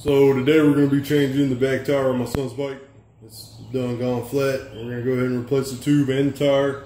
So today we're going to be changing the back tire on my son's bike. It's done gone flat. We're going to go ahead and replace the tube and the tire.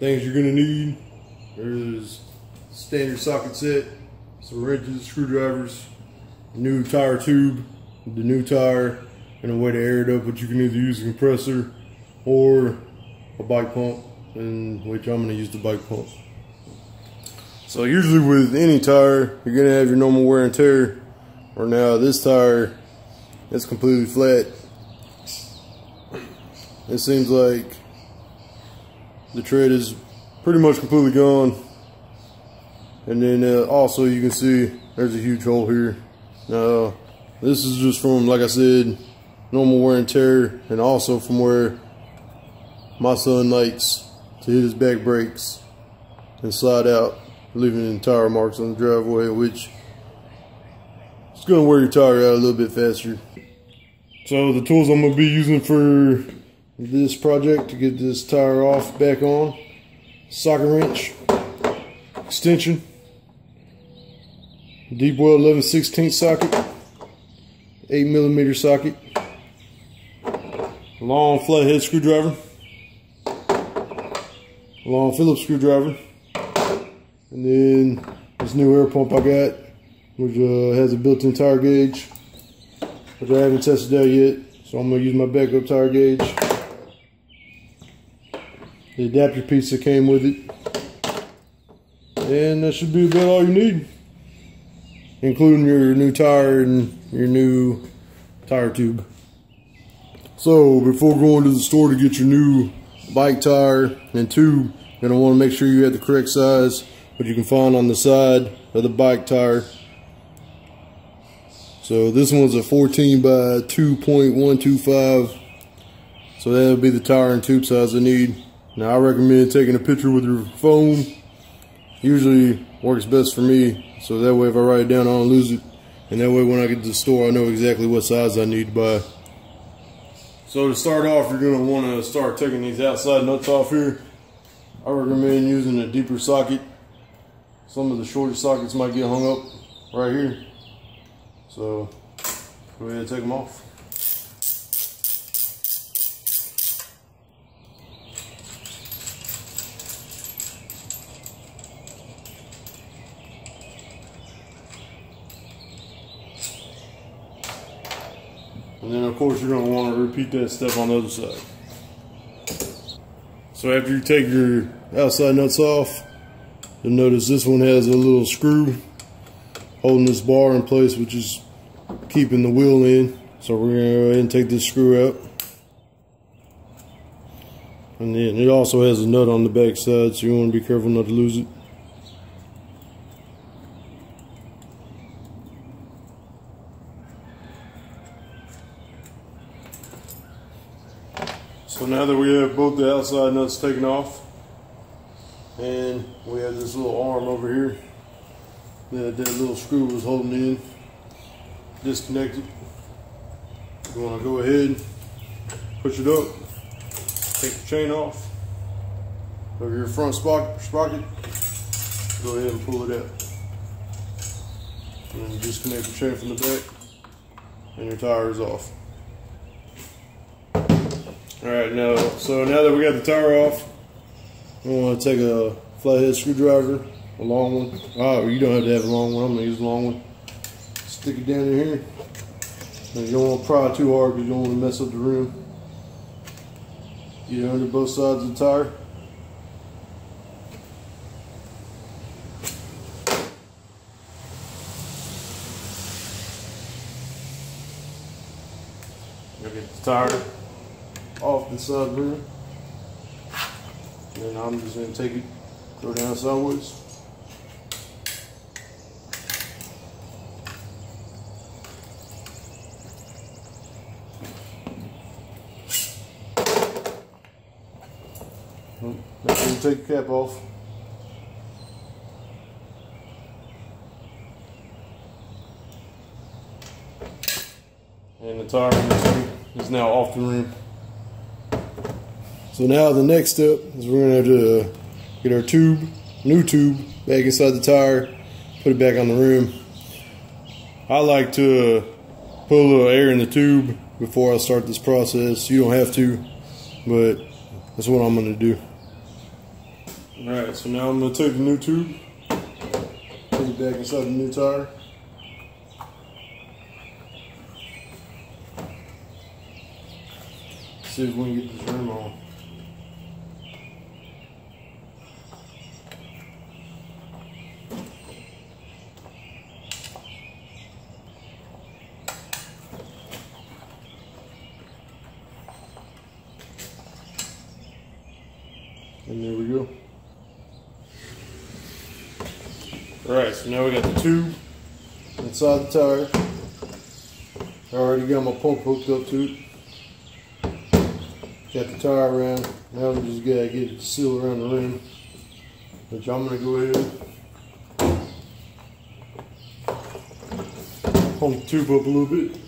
Things you're going to need. There's standard socket set, some wrenches, screwdrivers, new tire tube, the new tire, and a way to air it up, but you can either use a compressor or a bike pump, in which I'm going to use the bike pump. So usually with any tire, you're going to have your normal wear and tear. Or now this tire, it's completely flat. It seems like the tread is pretty much completely gone. And then also you can see there's a huge hole here. Now this is just from, like I said, normal wear and tear, and also from where my son likes to hit his back brakes and slide out, leaving tire marks on the driveway, which it's gonna wear your tire out a little bit faster. So the tools I'm gonna be using for this project to get this tire off back on: socket wrench, extension, deep well 11/16 socket, 8mm socket, long flathead screwdriver, long Phillips screwdriver, and then this new air pump I got, which has a built-in tire gauge, which I haven't tested out yet, so I'm going to use my backup tire gauge, the adapter piece that came with it, and that should be about all you need, including your new tire and your new tire tube. So before going to the store to get your new bike tire and tube, you're going to want to make sure you have the correct size, which you can find on the side of the bike tire. So this one's a 14 by 2.125, so that'll be the tire and tube size I need. Now I recommend taking a picture with your phone. Usually works best for me, so that way if I write it down I don't lose it, and that way when I get to the store I know exactly what size I need to buy. So to start off, you're going to want to start taking these outside nuts off here. I recommend using a deeper socket. Some of the shorter sockets might get hung up right here. So, go ahead and take them off. And then of course you're going to want to repeat that step on the other side. So after you take your outside nuts off, you'll notice this one has a little screw holding this bar in place, which is keeping the wheel in. So we're going to go ahead and take this screw out. And then it also has a nut on the back side, so you want to be careful not to lose it. So now that we have both the outside nuts taken off, and we have this little arm over here that little screw was holding in, disconnected, you want to go ahead, push it up, take the chain off over your front sprocket, go ahead and pull it out, and then disconnect the chain from the back, and your tire is off. Alright, so now that we got the tire off, you want to take a flathead screwdriver, a long one. Oh, you don't have to have a long one. I'm going to use a long one. Stick it down in here. Now, you don't want to pry too hard because you don't want to mess up the rim. Get it under both sides of the tire. You'll get the tire off the side of the rim. Then I'm just going to take it, go down sideways. Now you take the cap off. And the tire is now off the rim. So now the next step is we're going to have to get our tube, new tube, back inside the tire, put it back on the rim. I like to put a little air in the tube before I start this process. You don't have to, but that's what I'm going to do. Alright, so now I'm going to take the new tube, put it back inside the new tire. See if we can get this rim on. And there we go. Alright, so now we got the tube inside the tire. I already got my pump hooked up to it. Got the tire around. Now we just gotta get it to seal around the rim, which I'm gonna go ahead and pump the tube up a little bit.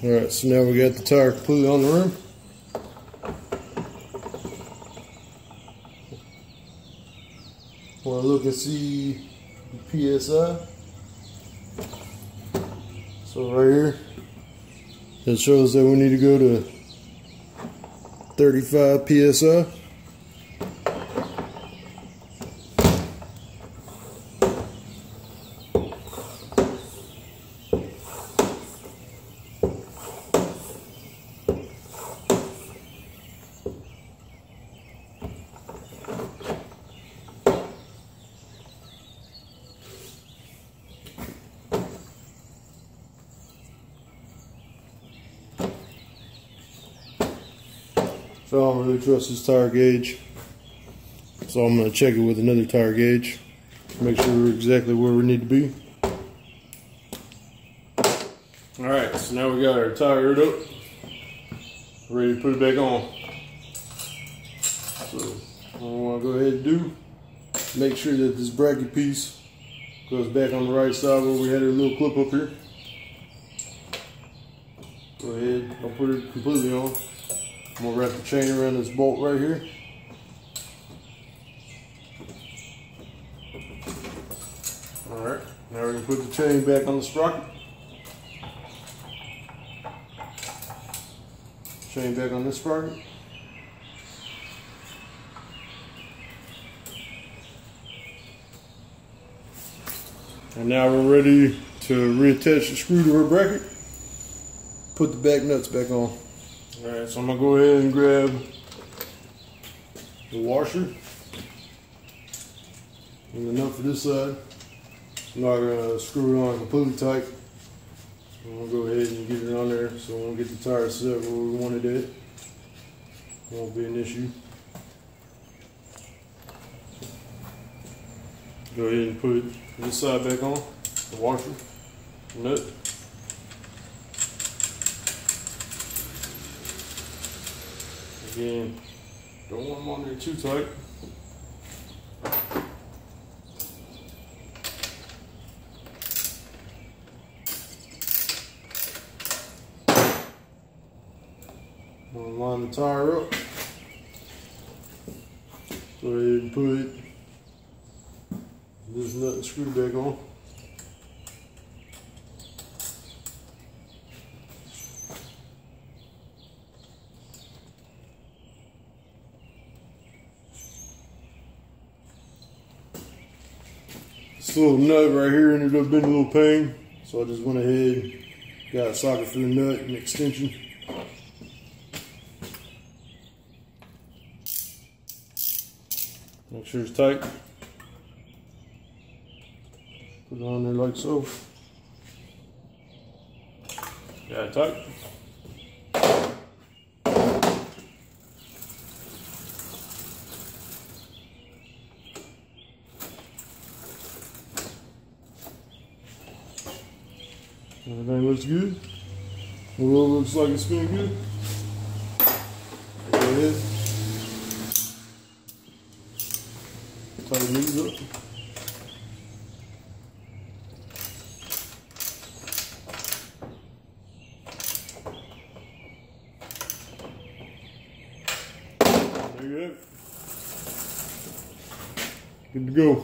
Alright, so now we got the tire completely on the rim. Want to look and see the PSI. So right here, it shows that we need to go to 35 PSI. So I don't really trust this tire gauge, so I'm going to check it with another tire gauge, make sure we're exactly where we need to be. Alright, so now we got our tire up, ready to put it back on. So what I want to go ahead and do, make sure that this bracket piece goes back on the right side where we had our little clip up here. Go ahead, I'll put it completely on. I'm going to wrap the chain around this bolt right here. Alright, now we're going to put the chain back on the sprocket. Chain back on this sprocket. And now we're ready to reattach the screw to our bracket. Put the back nuts back on. Alright, so I'm going to go ahead and grab the washer and the nut for this side. I'm not going to screw it on completely tight. I'm going to go ahead and get it on there so when we get the tire set where we want it at, it won't be an issue. Go ahead and put this side back on, the washer, the nut. Again, don't want them on there too tight. I'm going to line the tire up. Go ahead and put this nut and screw back on. This little nut right here ended up being a little pain, so I just went ahead, got a socket for the nut and extension. Make sure it's tight. Put it on there like so. Yeah, tight. Everything looks good. The roll looks like it's been good. There it is. Tighten these up. There you go. Good to go.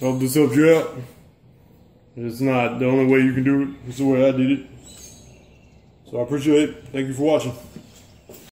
Hope this helped you out. It's not the only way you can do it. It's the way I did it. So I appreciate it. Thank you for watching.